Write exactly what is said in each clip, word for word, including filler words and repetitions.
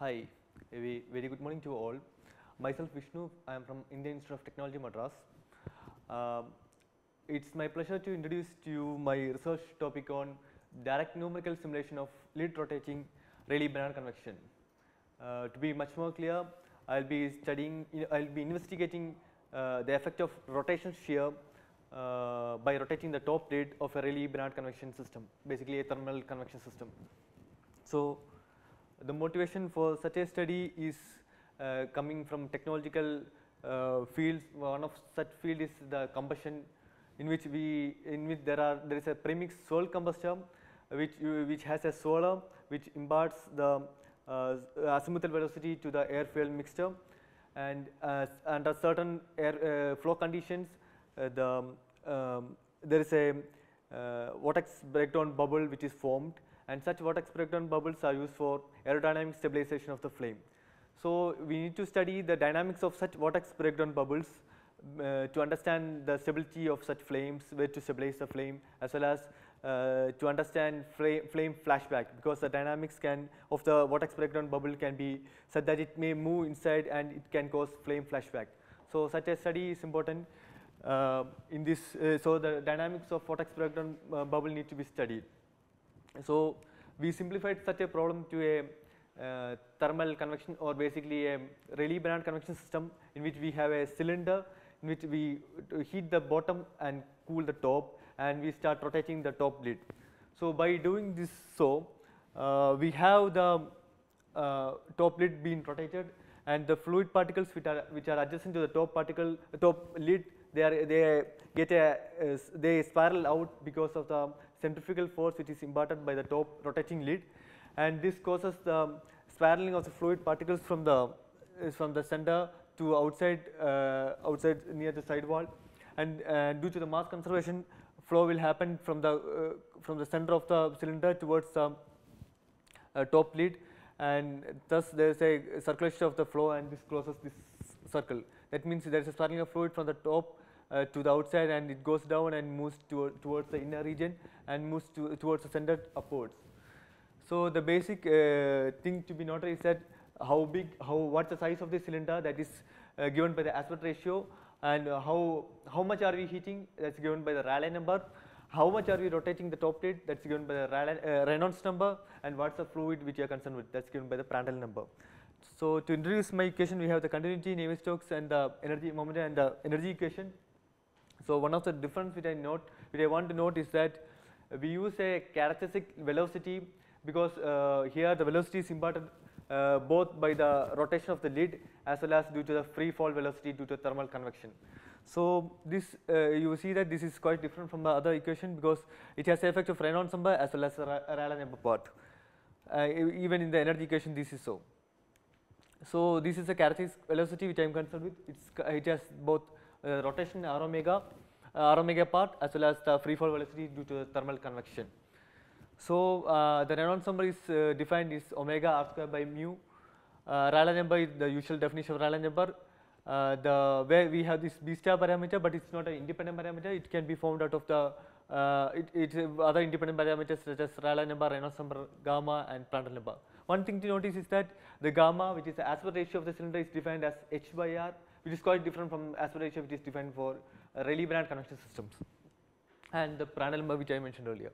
Hi, a very good morning to all. Myself Vishnu, I am from Indian Institute of Technology Madras. Uh, it's my pleasure to introduce to you my research topic on direct numerical simulation of lead rotating Rayleigh–Bénard convection. Uh, to be much more clear, I will be studying, I will be investigating uh, the effect of rotation shear uh, by rotating the top plate of a Rayleigh–Bénard convection system, basically a thermal convection system. So, the motivation for such a study is uh, coming from technological uh, fields. One of such field is the combustion, in which we in which there are there is a premix Soule combustor, which uh, which has a solar which imparts the uh, azimuthal velocity to the air fuel mixture, and uh, under certain air uh, flow conditions, uh, the um, there is a uh, vortex breakdown bubble which is formed. And such vortex breakdown bubbles are used for aerodynamic stabilization of the flame. So, we need to study the dynamics of such vortex breakdown bubbles uh, to understand the stability of such flames, where to stabilize the flame, as well as uh, to understand flame flashback, because the dynamics can of the vortex breakdown bubble can be such that it may move inside and it can cause flame flashback. So, such a study is important uh, in this. Uh, so, the dynamics of vortex breakdown uh, bubble need to be studied. So, we simplified such a problem to a uh, thermal convection, or basically a Rayleigh–Bénard convection system, in which we have a cylinder in which we heat the bottom and cool the top, and we start rotating the top lid. So, by doing this, so uh, we have the uh, top lid being rotated, and the fluid particles which are which are adjacent to the top particle top lid, they are they get a uh, they spiral out because of the centrifugal force which is imparted by the top rotating lid, and this causes the spiraling of the fluid particles from the uh, from the center to outside uh, outside near the side wall, and uh, due to the mass conservation, flow will happen from the uh, from the center of the cylinder towards the uh, top lid, and thus there is a circulation of the flow, and this closes this circle. That means there is a spiraling of fluid from the top Uh, to the outside, and it goes down and moves to, towards the inner region and moves to, towards the center upwards. So, the basic uh, thing to be noted is that how big, how what the size of the cylinder, that is uh, given by the aspect ratio, and uh, how how much are we heating, that is given by the Rayleigh number, how much are we rotating the top plate, that is given by the Rayleigh, uh, Reynolds number, and what is the fluid which you are concerned with, that is given by the Prandtl number. So, to introduce my equation, we have the continuity, Navier-Stokes, and the energy momentum, and the energy equation. So, one of the difference which I note, which I want to note, is that we use a characteristic velocity, because uh, here the velocity is imparted uh, both by the rotation of the lid as well as due to the free fall velocity due to thermal convection. So, this uh, you see that this is quite different from the other equation, because it has the effect of Reynolds number as well as the Rayleigh number part. Uh, even in the energy equation, this is so. So, this is a characteristic velocity which I am concerned with. It's, it has both Uh, rotation r omega, uh, r omega part, as well as the free fall velocity due to the thermal convection. So, uh, the Reynolds number is uh, defined is omega r square by mu. Uh, Rayleigh number is the usual definition of Rayleigh number. Uh, the where we have this B star parameter, but it's not an independent parameter. It can be formed out of the uh, it, it's other independent parameters such as Rayleigh number, Reynolds number, gamma, and Prandtl number. One thing to notice is that the gamma, which is the aspect ratio of the cylinder, is defined as h by r, which is quite different from aspect ratio which is defined for uh, Rayleigh–Bénard convection systems, and the Prandtl number which I mentioned earlier.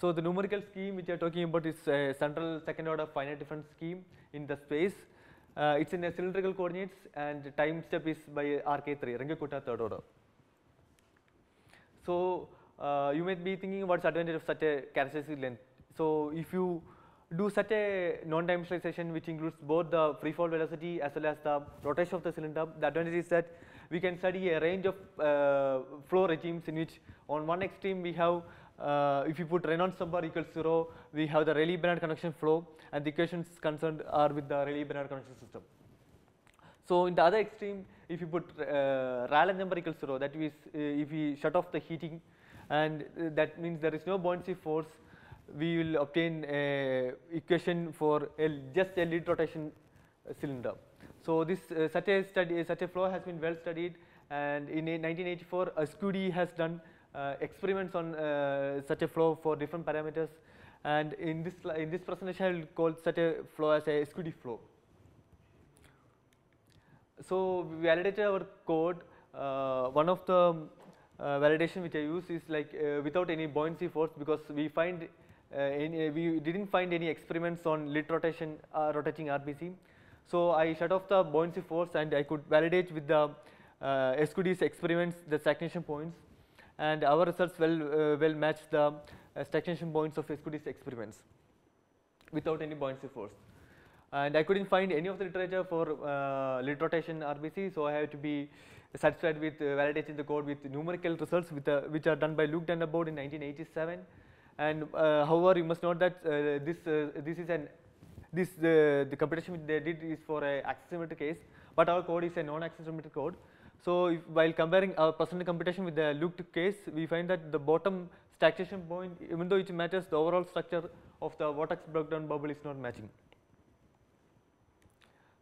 So, the numerical scheme which I am talking about is a central second order finite difference scheme in the space. Uh, it is in a cylindrical coordinates, and the time step is by R K three, Runge-Kutta third order. So, uh, you may be thinking about the advantage of such a characteristic length. So, if you do such a non-dimensionalization which includes both the free fall velocity as well as the rotation of the cylinder, the advantage is that we can study a range of uh, flow regimes, in which on one extreme we have, uh, if you put Reynolds number equals zero, we have the Rayleigh–Bénard convection flow, and the equations concerned are with the Rayleigh–Bénard convection system. So, in the other extreme, if you put uh, Rayleigh number equals zero, that is uh, if we shut off the heating, and uh, that means there is no buoyancy force, we will obtain a equation for a just a lead rotation cylinder. So, this uh, such a study, such a flow has been well studied, and in nineteen eighty-four uh, SCUDI has done uh, experiments on uh, such a flow for different parameters, and in this in this presentation I will call such a flow as a SCUDI flow. So we validated our code. Uh, one of the uh, validation which I use is like uh, without any buoyancy force, because we find uh, any, we didn't find any experiments on lid rotation uh, rotating R B C. So I shut off the buoyancy force and I could validate with the uh, S C U D I's experiments the stagnation points, and our results well uh, well match the uh, stagnation points of S C U D I's experiments without any buoyancy force. And I couldn't find any of the literature for uh, lid rotation R B C, so I have to be satisfied with uh, validating the code with numerical results with, uh, which are done by Luke and Abboud in nineteen eighty-seven. And uh, however, you must note that uh, this uh, this is an this uh, the computation which they did is for an axisymmetric case, but our code is a non-axisymmetric code. So if, while comparing our percentage computation with the Luke case, we find that the bottom stagnation point, even though it matches the overall structure of the vortex breakdown bubble, is not matching.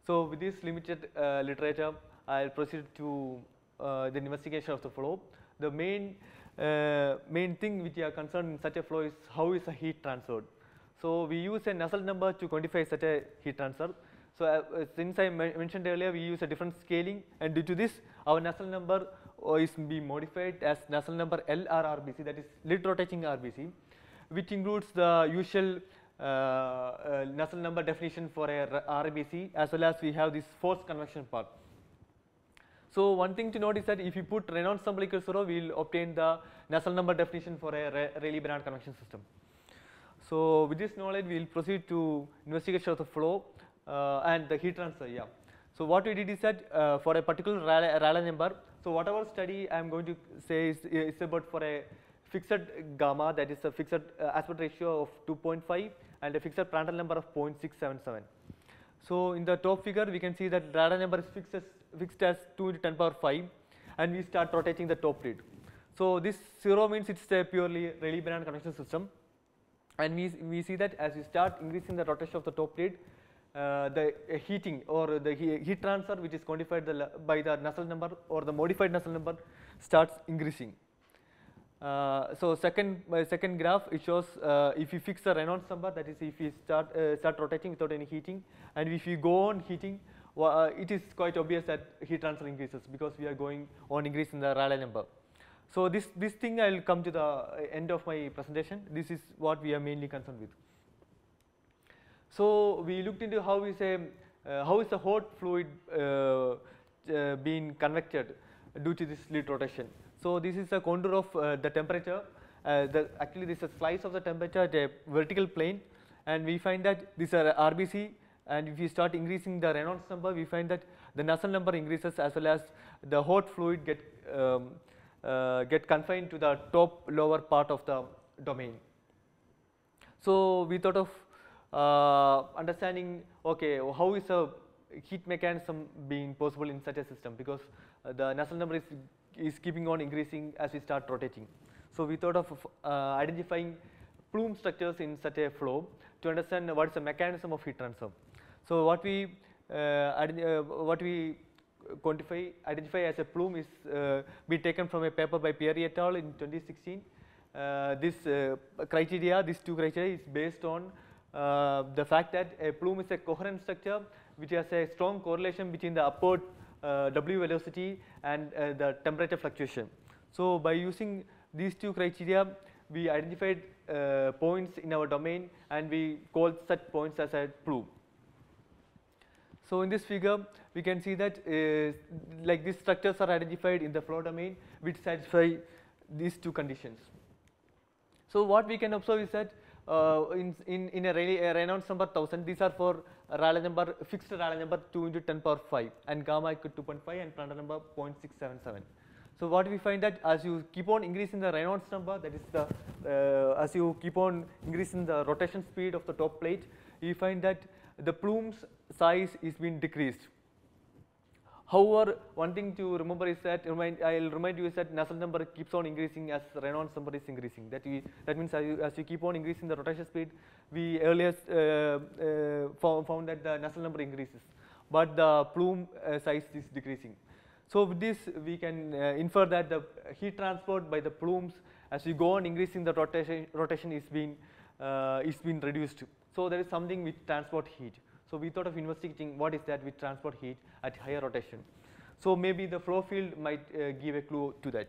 So with this limited uh, literature, I will proceed to uh, the investigation of the flow. The main uh, main thing which we are concerned in such a flow is how is the heat transferred. So we use a Nusselt number to quantify such a heat transfer. So uh, since I mentioned earlier, we use a different scaling, and due to this, our Nusselt number is be modified as Nusselt number L R R B C, that is lid rotating R B C, which includes the usual Uh, uh, Nusselt number definition for a R B C, as well as we have this forced convection part. So one thing to note is that if you put Reynolds number equals zero, we will obtain the Nusselt number definition for a Rayleigh–Bénard convection system. So with this knowledge, we will proceed to investigation of the flow uh, and the heat transfer. Yeah. So what we did is that uh, for a particular Rayleigh number, so whatever study I am going to say is, is about for a fixed gamma, that is a fixed uh, aspect ratio of two point five and a fixed Prandtl number of zero point six seven seven. So in the top figure, we can see that Prandtl number is fixed as, fixed as two into ten power five, and we start rotating the top lid. So this zero means it is a purely Rayleigh–Bénard convection system, and we, we see that as you start increasing the rotation of the top lid, uh, the uh, heating or the he, heat transfer, which is quantified the, by the Nusselt number or the modified Nusselt number, starts increasing. Uh, so second uh, second graph, it shows uh, if you fix the Reynolds number, that is if you start uh, start rotating without any heating, and if you go on heating, uh, it is quite obvious that heat transfer increases because we are going on increase in the Rayleigh number. So this this thing I will come to the end of my presentation. This is what we are mainly concerned with. So we looked into how is a uh, how is the hot fluid uh, uh, being convected due to this lid rotation. So this is a contour of uh, the temperature, uh, the actually this is a slice of the temperature at a vertical plane, and we find that these are R B C, and if you start increasing the Reynolds number, we find that the Nusselt number increases as well as the hot fluid get, um, uh, get confined to the top lower part of the domain. So we thought of uh, understanding, okay, how is a heat mechanism being possible in such a system, because uh, the Nusselt number is is keeping on increasing as we start rotating. So we thought of uh, identifying plume structures in such a flow to understand what is the mechanism of heat transfer. So what we uh, uh, what we quantify identify as a plume is uh, be taken from a paper by Perry et al in twenty sixteen. Uh, this uh, criteria, these two criteria, is based on uh, the fact that a plume is a coherent structure which has a strong correlation between the upward Uh, W velocity and uh, the temperature fluctuation. So by using these two criteria, we identified uh, points in our domain, and we called such points as a plume. So in this figure, we can see that uh, like these structures are identified in the flow domain which satisfy these two conditions. So what we can observe is that uh, in, in, in a Reynolds number one thousand, these are for Rayleigh number, fixed Rayleigh number two into ten power five, and gamma equal to two point five and Prandtl number zero point six seven seven. So what we find that as you keep on increasing the Reynolds number, that is the uh, as you keep on increasing the rotation speed of the top plate, you find that the plume's size is being decreased. However, one thing to remember is that remind, I'll remind you is that Nusselt number keeps on increasing as Reynolds number is increasing. That we that means as you, as you keep on increasing the rotation speed, we earlier uh, uh, found, found that the Nusselt number increases, but the plume uh, size is decreasing. So with this, we can uh, infer that the heat transport by the plumes as we go on increasing the rotation rotation is being uh, is being reduced. So there is something which transport heat. So we thought of investigating what is that with transport heat at higher rotation. So maybe the flow field might uh, give a clue to that.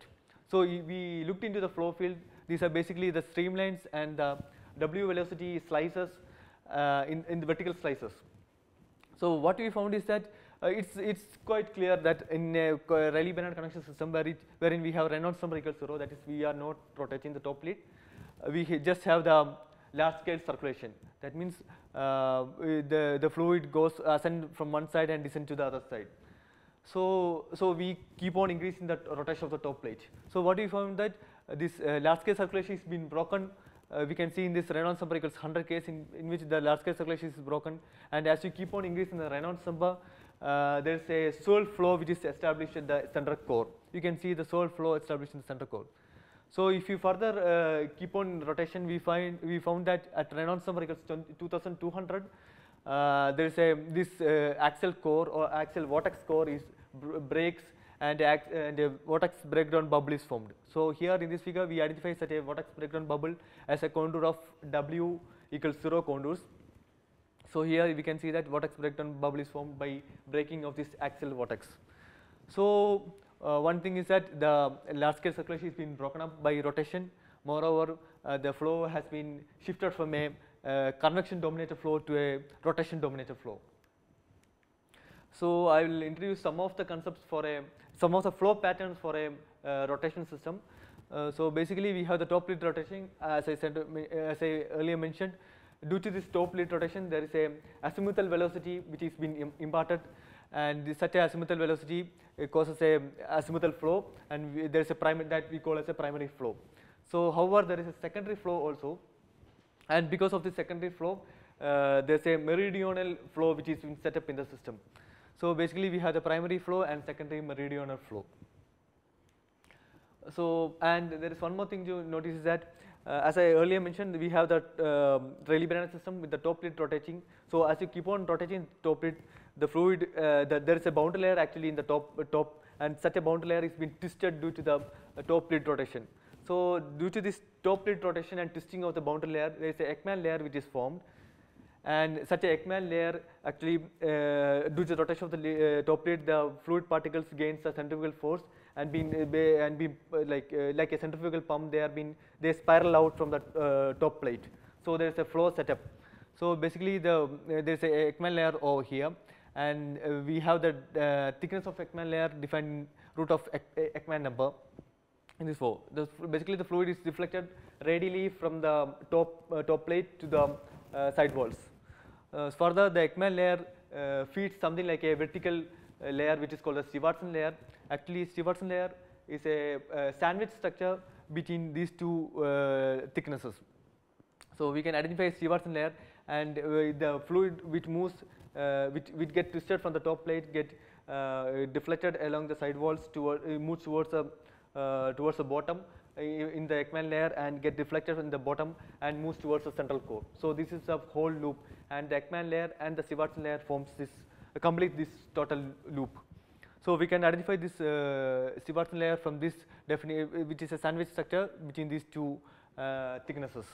So we looked into the flow field. These are basically the streamlines and the W velocity slices uh, in, in the vertical slices. So what we found is that uh, it's, it's quite clear that in a Rayleigh–Bénard convection system where it, wherein we have Reynolds number equals zero, that is we are not rotating the top lead. Uh, we just have the large scale circulation. That means uh, the, the fluid goes ascend from one side and descend to the other side. So, so we keep on increasing the rotation of the top plate. So what we found that uh, this uh, large scale circulation has been broken. Uh, we can see in this Reynolds number equals one hundred case in, in which the large scale circulation is broken, and as you keep on increasing the Reynolds number, uh, there is a soil flow which is established at the center core. You can see the soil flow established in the center core. So if you further uh, keep on rotation, we find we found that at Reynolds number equals two thousand two hundred, uh, there is a this uh, axial core or axial vortex core is breaks and, ax and a vortex breakdown bubble is formed. So here in this figure we identify such a vortex breakdown bubble as a contour of W equals zero contours. So here we can see that vortex breakdown bubble is formed by breaking of this axial vortex. So uh, one thing is that the large scale circulation has been broken up by rotation. Moreover, uh, the flow has been shifted from a uh, convection dominated flow to a rotation dominated flow. So I will introduce some of the concepts for a, some of the flow patterns for a uh, rotation system. Uh, so basically we have the top lead rotation, as I said, as I earlier mentioned. Due to this top lead rotation, there is a azimuthal velocity which is being im imparted, and this such a azimuthal velocity causes a azimuthal flow, and we, there is a primary that we call as a primary flow. So however, there is a secondary flow also, and because of this secondary flow, uh, there is a meridional flow which is being set up in the system. So basically we have the primary flow and secondary meridional flow. So and there is one more thing to notice is that uh, as I earlier mentioned, we have the uh, Rayleigh–Bénard system with the top plate rotating. So as you keep on rotating top plate, the fluid, uh, the, there is a boundary layer actually in the top, uh, top and such a boundary layer is being twisted due to the uh, top plate rotation. So due to this top plate rotation and twisting of the boundary layer, there is an Ekman layer which is formed. And such an Ekman layer actually uh, due to the rotation of the uh, top plate, the fluid particles gains a centrifugal force and being uh, and be uh, like uh, like a centrifugal pump, they are being they spiral out from the uh, top plate. So there is a flow setup. So basically the uh, there is an Ekman layer over here, and uh, we have the uh, thickness of Ekman layer defined root of Ek Ekman number in this flow. Basically the fluid is deflected radially from the top uh, top plate to the Uh, side walls. Uh, further, the Ekman layer uh, feeds something like a vertical uh, layer which is called a Stewartson layer. Actually, Stewartson layer is a uh, sandwich structure between these two uh, thicknesses. So we can identify a Stewartson layer, and uh, the fluid which moves, uh, which, which get twisted from the top plate, get uh, deflected along the side walls toward, uh, moves towards the uh, towards the bottom in the Ekman layer and get deflected in the bottom and moves towards the central core. So this is a whole loop, and the Ekman layer and the Stewartson layer forms this, uh, complete this total loop. So we can identify this uh, Stewartson layer from this definition, which is a sandwich structure between these two uh, thicknesses.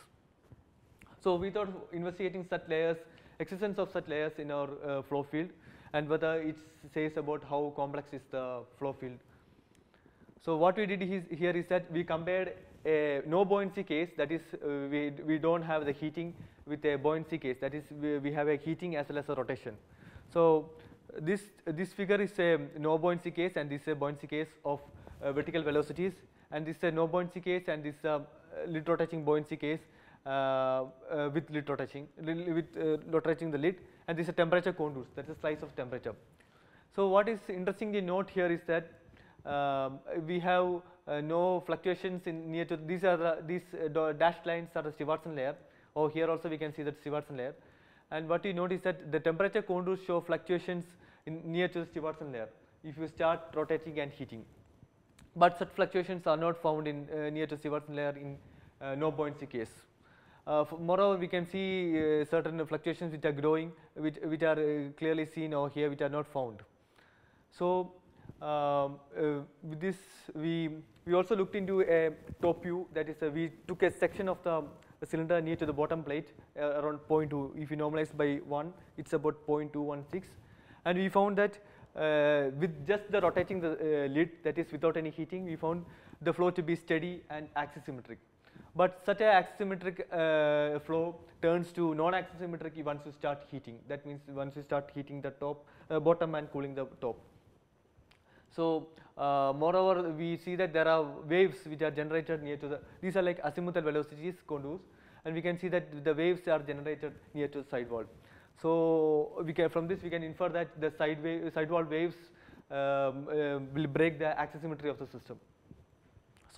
So we thought investigating such layers, existence of such layers in our uh, flow field, and whether it says about how complex is the flow field. So what we did is, here is that we compared a no buoyancy case, that is uh, we, we don't have the heating, with a buoyancy case, that is we, we have a heating as well as a rotation. So this, this figure is a no buoyancy case, and this is a buoyancy case of uh, vertical velocities, and this is a no buoyancy case, and this is a lid rotating buoyancy case uh, uh, with lid rotating, with uh, rotating the lid, and this is a temperature contours, that is a slice of temperature. So what is interesting to note here is that Uh, we have uh, no fluctuations in near to these are the, these uh, dashed lines are the Stewartson layer, or here also we can see that Stewartson layer, and what you notice that the temperature contours show fluctuations in near to the Stewartson layer if you start rotating and heating, but such fluctuations are not found in uh, near to Stewartson layer in uh, no buoyancy case. Uh, moreover, we can see uh, certain fluctuations which are growing, which, which are uh, clearly seen over here, which are not found. So Uh, uh, with this we, we also looked into a top view, that is a, we took a section of the a cylinder near to the bottom plate uh, around zero point two. If you normalize by one, it's about zero point two one six. And we found that uh, with just the rotating the uh, lid, that is without any heating, we found the flow to be steady and axisymmetric. But such an axisymmetric uh, flow turns to non-axisymmetric once you start heating. That means once you start heating the top, uh, bottom and cooling the top. So, uh, moreover, we see that there are waves which are generated near to the, these are like azimuthal velocities contours, and we can see that the waves are generated near to the sidewall. So, we can, from this we can infer that the side wave, sidewall waves um, uh, will break the axisymmetry of the system.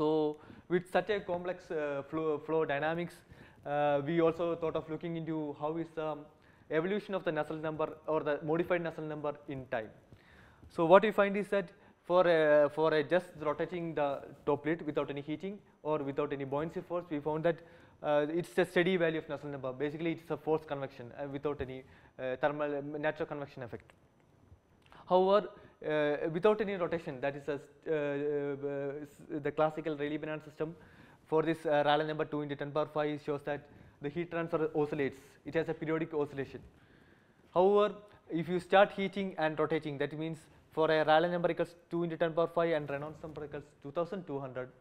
So, with such a complex uh, flow, flow dynamics, uh, we also thought of looking into how is the evolution of the Nusselt number or the modified Nusselt number in time. So, what we find is that for a, for a just rotating the top lid without any heating or without any buoyancy force, we found that uh, it's a steady value of Nusselt number. Basically, it's a forced convection uh, without any uh, thermal natural convection effect. However, Uh, without any rotation, that is a, uh, uh, the classical Rayleigh–Bénard system for this uh, Rayleigh number two into ten power five shows that the heat transfer oscillates, it has a periodic oscillation. However, if you start heating and rotating, that means for a Rayleigh number equals two into ten power five and Reynolds number equals two thousand two hundred,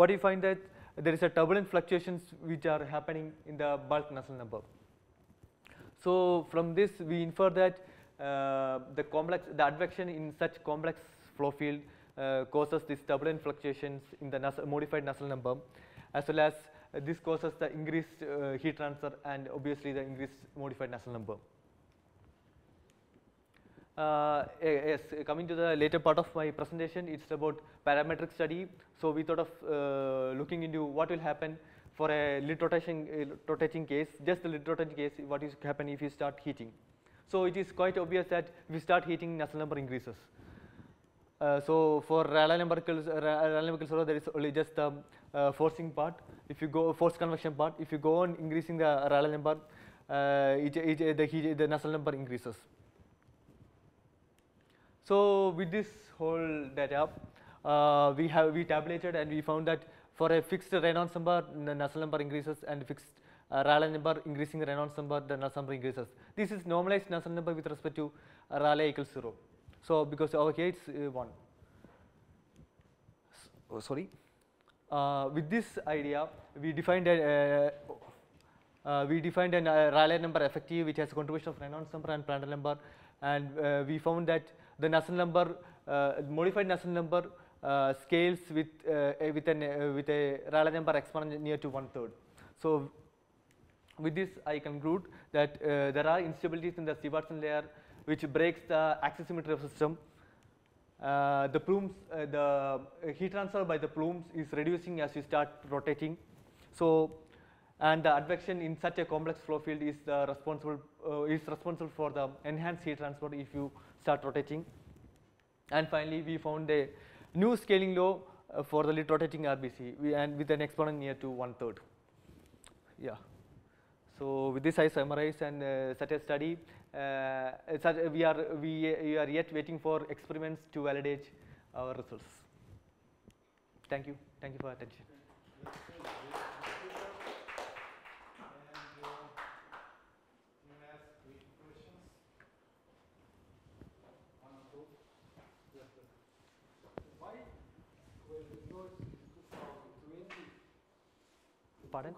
what you find that there is a turbulent fluctuations which are happening in the bulk Nusselt number. So, from this we infer that Uh, the complex, the advection in such complex flow field uh, causes these turbulent fluctuations in the Nussel, modified Nusselt number, as well as uh, this causes the increased uh, heat transfer and obviously the increased modified Nusselt number. Uh, yes, coming to the later part of my presentation, it's about parametric study. So we thought of uh, looking into what will happen for a lid rotation, uh, rotating case, just the lid rotating case, what is happening if you start heating. So it is quite obvious that if you start heating, Nusselt number increases. Uh, so for Rayleigh number equals zero, there is only just the uh, forcing part. If you go force convection part, if you go on increasing the Rayleigh number, uh, it, it, the, heat, the Nusselt number increases. So with this whole data, uh, we have we tabulated and we found that for a fixed Reynolds number, the Nusselt number increases, and fixed Uh, Rayleigh number increasing the Reynolds number, the Nusselt number increases. This is normalized Nusselt number with respect to uh, Rayleigh equals zero. So because over here it's uh, one. S oh, sorry. Uh, with this idea, we defined a uh, uh, we defined an uh, Rayleigh number effective, which has a contribution of Reynolds number and Prandtl number, and uh, we found that the Nusselt number uh, modified Nusselt number uh, scales with uh, a, with an uh, with a Rayleigh number exponent near to one third. So with this, I conclude that uh, there are instabilities in the Stewartson layer which breaks the axisymmetry of the system. Uh, the plumes, uh, the heat transfer by the plumes is reducing as you start rotating. So, and the advection in such a complex flow field is the responsible uh, is responsible for the enhanced heat transfer if you start rotating. And finally, we found a new scaling law uh, for the lid rotating R B C, we, and with an exponent near to one third. Yeah. So with this I summarize and uh, such a study, uh, such we are we, we are yet waiting for experiments to validate our results. Thank you, thank you for your attention. Pardon?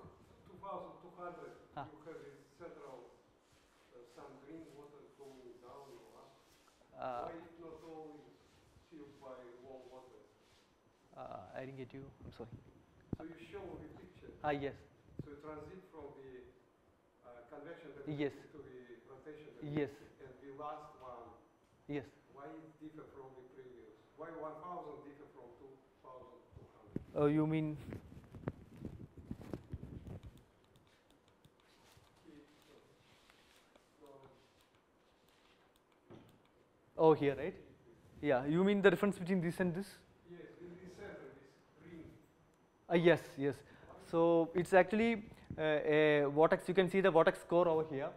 Ah. You have several, uh, some green water going down or up. Uh, Why it's not all sealed by warm water? Uh, I didn't get you, I'm sorry. So you show the picture. Ah, yes. So you transit from the uh, convection dynamics, yes, to the rotation dynamics. Yes. And the last one. Yes. Why it differ from the previous? Why one thousand differ from two thousand two hundred? Oh, you mean? Oh, here, right? Yeah, you mean the difference between this and this? Yes, in this center is green. Uh, yes, yes. So it's actually uh, a vortex. You can see the vortex core over here.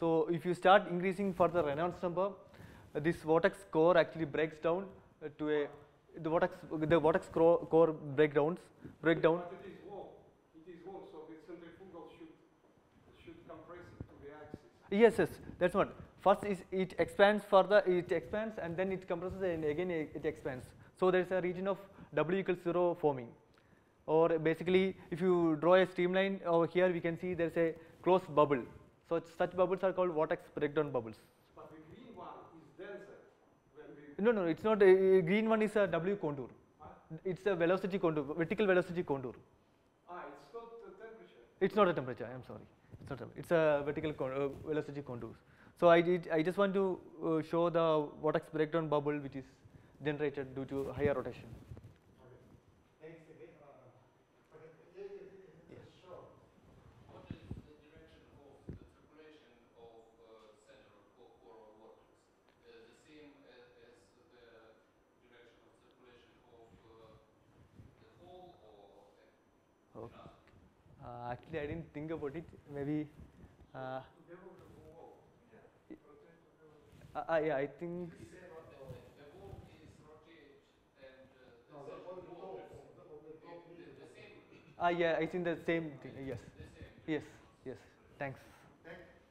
So if you start increasing further Reynolds number, uh, this vortex core actually breaks down uh, to a the vortex the vortex core breakdowns breakdown. But it is warm. It is warm, so the centrifugal Yes, yes, that's what. First is it expands further, it expands and then it compresses and again it expands. So there is a region of W equals zero forming. Or basically, if you draw a streamline over here, we can see there is a closed bubble. So such bubbles are called vortex breakdown bubbles. But the green one is denser. No, no, it's not. A, a green one is a W contour. Huh? It's a velocity contour, vertical velocity contour. Ah, it's not the temperature. It's not a temperature. I'm sorry. It's not. A, it's a vertical con, uh, velocity contour. So I did, I just want to uh, show the vortex breakdown bubble which is generated due to higher rotation. Actually, I didn't think about it. Maybe. Uh, uh, yeah, I think. Ah, uh, yeah, I think the same thing. Yes. Yes. Yes. Thanks.